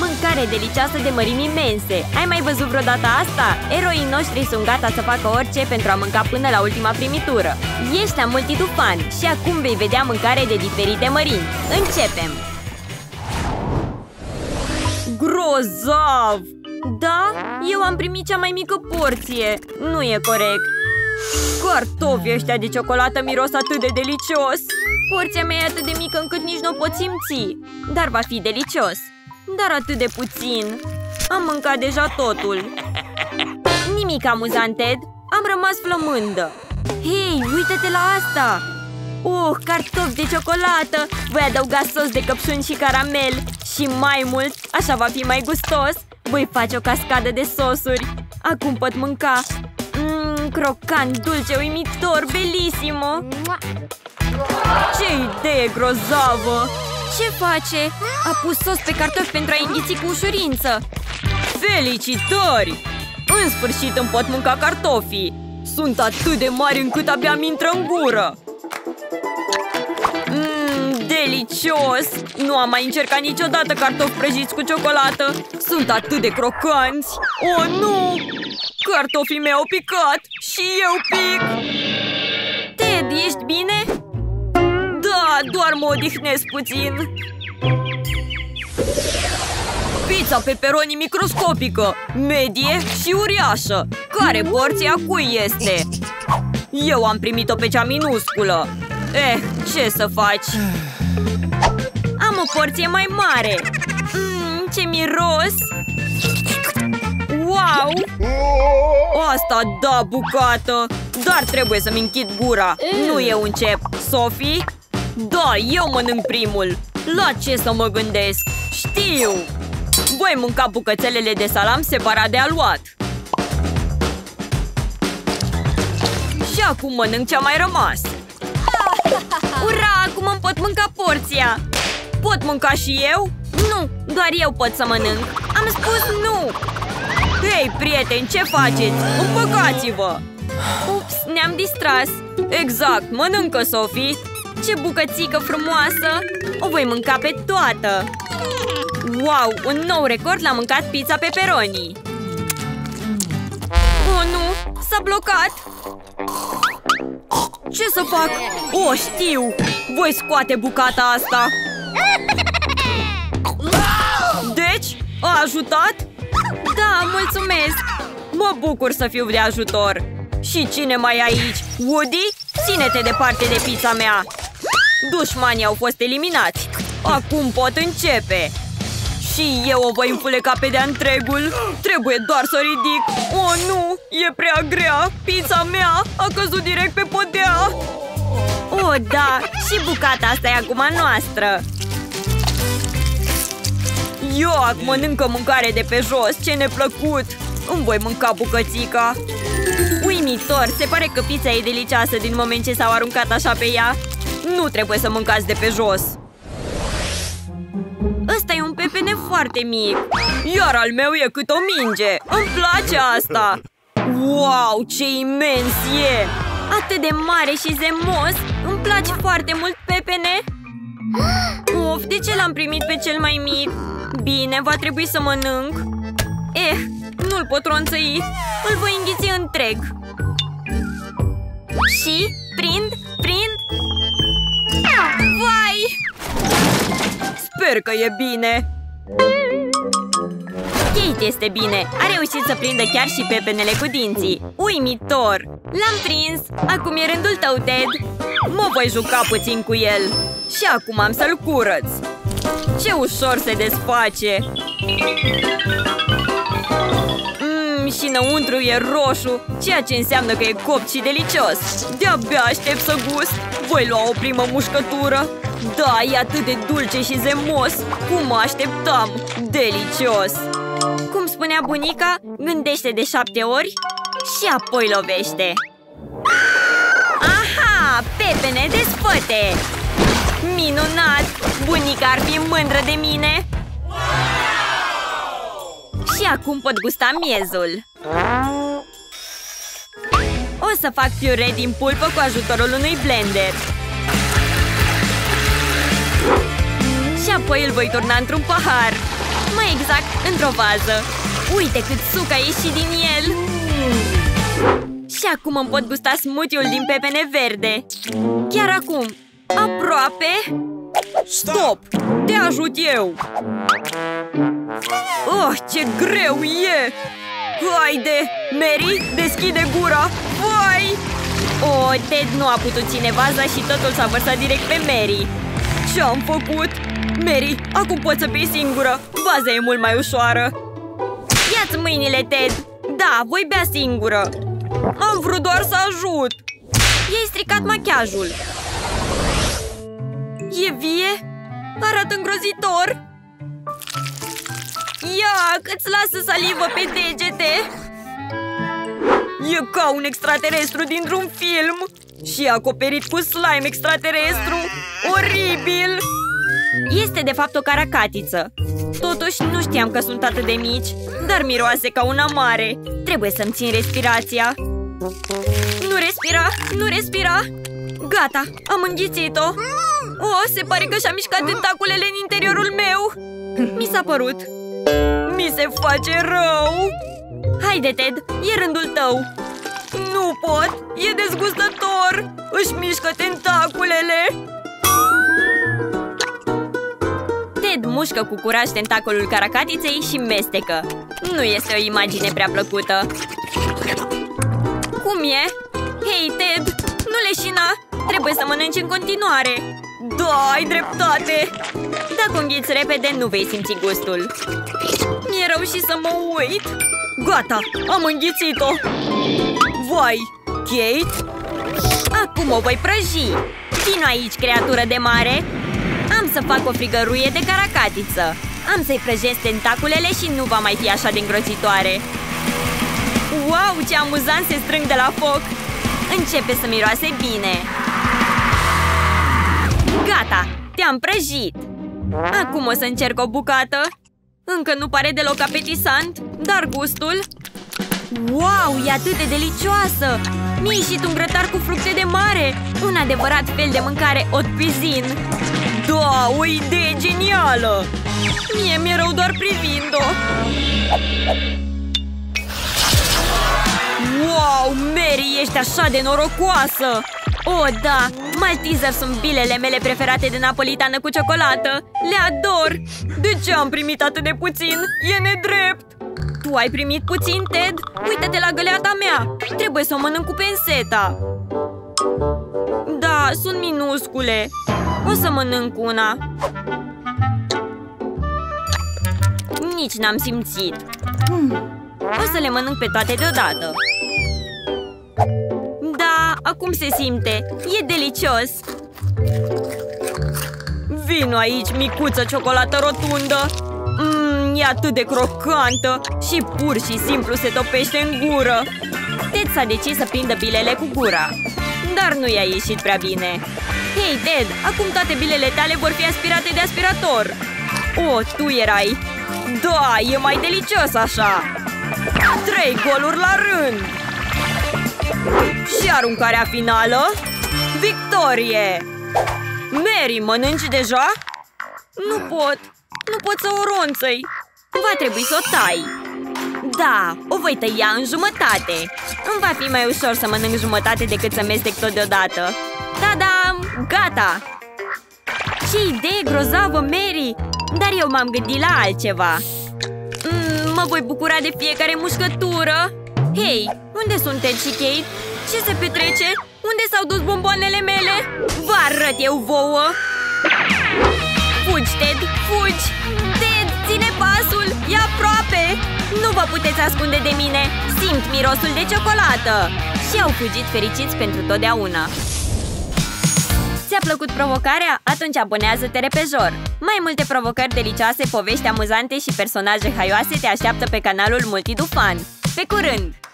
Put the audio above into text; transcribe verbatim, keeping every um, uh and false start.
Mâncare delicioasă de mărimi imense! Ai mai văzut vreodată asta? Eroii noștri sunt gata să facă orice pentru a mânca până la ultima primitură! Ești la Multi Do Fun și acum vei vedea mâncare de diferite mărimi! Începem! Grozav! Da? Eu am primit cea mai mică porție! Nu e corect! Cartofii ăștia de ciocolată miros atât de delicios! Porția mea e atât de mică încât nici nu o pot simți! Dar va fi delicios! Dar atât de puțin! Am mâncat deja totul! Nimic amuzant, Ted! Am rămas flămândă! Hei, uită-te la asta! Uh, cartofi de ciocolată! Voi adăuga sos de căpșuni și caramel! Și mai mult, așa va fi mai gustos! Voi face o cascadă de sosuri! Acum pot mânca! Mmm, crocant, dulce, uimitor, bellissimo! Ce idee grozavă! Ce face? A pus sos pe cartofi pentru a înghiți cu ușurință! Felicitări! În sfârșit îmi pot mânca cartofii! Sunt atât de mari încât abia mi intră în gură! Mmm, delicios! Nu am mai încercat niciodată cartofi prăjiți cu ciocolată! Sunt atât de crocanți! Oh, nu! Cartofii mei au picat! Și eu pic! Ted, ești bine? Doar mă odihnesc puțin. Pizza pepperoni microscopică, medie și uriașă. Care porția cui este? Eu am primit-o pe cea minusculă. Eh, ce să faci? Am o porție mai mare. Mmm, ce miros! Wow! Asta da bucată. Dar trebuie să-mi închid gura. Nu eu încep. Sophie? Da, eu mănânc primul! La ce să mă gândesc? Știu! Voi mânca bucățelele de salam separat de aluat! Și acum mănânc ce-a mai rămas! Ura! Acum îmi pot mânca porția! Pot mânca și eu? Nu! Doar eu pot să mănânc! Am spus nu! Hei, prieteni, ce faceți? Împăcați-vă! Ups, ne-am distras! Exact! Mănâncă, Sophie! Ce bucățică frumoasă! O voi mânca pe toată! Wow! Un nou record la mâncat pizza pepperoni! Oh, nu! S-a blocat! Ce să fac? O, știu! Voi scoate bucata asta! Deci? A ajutat? Da, mulțumesc! Mă bucur să fiu de ajutor! Și cine mai e aici? Woody? Ține-te departe de pizza mea! Dușmanii au fost eliminați! Acum pot începe! Și eu o voi înfuleca pe de-a întregul! Trebuie doar să o ridic! Oh, nu! E prea grea! Pizza mea a căzut direct pe podea! Oh, da! Și bucata asta e acum a noastră! Ioac! Mănâncă mâncare de pe jos! Ce neplăcut! Îmi voi mânca bucățica! Uimitor! Se pare că pizza e delicioasă din moment ce s-au aruncat așa pe ea! Nu trebuie să mâncați de pe jos! Ăsta e un pepene foarte mic! Iar al meu e cât o minge! Îmi place asta! Wow! Ce imens e! Atât de mare și zemos! Îmi place foarte mult pepene! Of, de ce l-am primit pe cel mai mic? Bine, va trebui să mănânc! Eh, nu-l pot ronțăi! Îl voi înghiți întreg! Și prind, prind! Vai! Sper că e bine! Kate este bine! A reușit să prindă chiar și pepenele cu dinții! Uimitor! L-am prins! Acum e rândul tău, Ted! Mă voi juca puțin cu el! Și acum am să-l curăț! Ce ușor se desface! Și înăuntru e roșu, ceea ce înseamnă că e copt și delicios. De-abia aștept să gust. Voi lua o primă mușcătură. Da, e atât de dulce și zemos. Cum mă așteptam. Delicios. Cum spunea bunica, gândește de șapte ori și apoi lovește. Aha, pepene desfăte. Minunat. Bunica ar fi mândră de mine. Și acum pot gusta miezul. O să fac piure din pulpă cu ajutorul unui blender. Și apoi îl voi turna într-un pahar. Mai mai exact, într-o vază. Uite cât suc a ieșit din el! Și acum îmi pot gusta smoothie-ul din pepene verde. Chiar acum! Aproape! Stop! Te ajut eu! Oh, ce greu e! Haide! Mary, deschide gura! Vai! Oh, Ted nu a putut ține vaza și totul s-a vărsat direct pe Mary. Ce-am făcut? Mary, acum poți să bei singură. Vaza e mult mai ușoară. Ia-ți mâinile, Ted! Da, voi bea singură. Am vrut doar să ajut. I-ai stricat machiajul. E vie? Arată îngrozitor! Iac, îți lasă salivă pe degete! E ca un extraterestru dintr-un film! Și e acoperit cu slime extraterestru! Oribil! Este de fapt o caracatiță. Totuși nu știam că sunt atât de mici, dar miroase ca una mare. Trebuie să-mi țin respirația. Nu respira! Nu respira! Gata, am înghițit-o! Oh, se pare că și-a mișcat tentaculele în interiorul meu! Mi s-a părut! Mi se face rău! Haide, Ted, e rândul tău! Nu pot! E dezgustător! Își mișcă tentaculele! Ted mușcă cu curaj tentacolul caracatiței și mestecă. Nu este o imagine prea plăcută. Cum e? Hei, Ted! Nu leșina! Trebuie să mănânci în continuare! Da, ai dreptate! Dacă înghiți repede, nu vei simți gustul. Mi-e rău și să mă uit. Gata, am înghițit-o. Vai, Kate? Acum o voi prăji. Vino aici, creatură de mare. Am să fac o frigăruie de caracatiță. Am să-i prăjesc tentaculele și nu va mai fi așa de îngrozitoare. Wow, ce amuzant se strâng de la foc. Începe să miroase bine. Gata! Te-am prăjit! Acum o să încerc o bucată. Încă nu pare deloc apetisant, dar gustul… Wow! E atât de delicioasă! Mi-a ieșit un grătar cu fructe de mare! Un adevărat fel de mâncare haute cuisine! Da, o idee genială! Mie mi-e rău doar privind-o! Wow! Mary, ești așa de norocoasă! Oh, da! Malteser sunt bilele mele preferate de napolitană cu ciocolată! Le ador! De ce am primit atât de puțin? E nedrept! Tu ai primit puțin, Ted? Uită-te la găleata mea! Trebuie să o mănânc cu penseta! Da, sunt minuscule! O să mănânc una! Nici n-am simțit! O să le mănânc pe toate deodată! Acum se simte! E delicios! Vino aici, micuță ciocolată rotundă! Mmm, e atât de crocantă! Și pur și simplu se topește în gură! Ted s-a decis să prindă bilele cu gura. Dar nu i-a ieșit prea bine. Hei, Ted! Acum toate bilele tale vor fi aspirate de aspirator! Oh, tu erai! Da, e mai delicios așa! Trei goluri la rând! Și aruncarea finală? Victorie! Mary, mănânci deja? Nu pot! Nu pot să o ronțăi! Va trebui să o tai! Da, o voi tăia în jumătate! Îmi va fi mai ușor să mănânc jumătate decât să mestec tot deodată! Ta-dam! Gata! Ce idee grozavă, Mary! Dar eu m-am gândit la altceva! Mm, mă voi bucura de fiecare mușcătură! Hei, unde sunt Ted și Kate? Ce se petrece? Unde s-au dus bomboanele mele? Vă arăt eu vouă! Fugi, Ted! Fugi! Ted, ține pasul! E aproape! Nu vă puteți ascunde de mine! Simt mirosul de ciocolată! Și au fugit fericiți pentru totdeauna! Ți-a plăcut provocarea? Atunci abonează-te repejor! Mai multe provocări delicioase, povești amuzante și personaje haioase te așteaptă pe canalul Multi Do Fun. Pe curând!